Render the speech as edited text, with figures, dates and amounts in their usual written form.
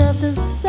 of the sun.